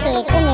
Cake.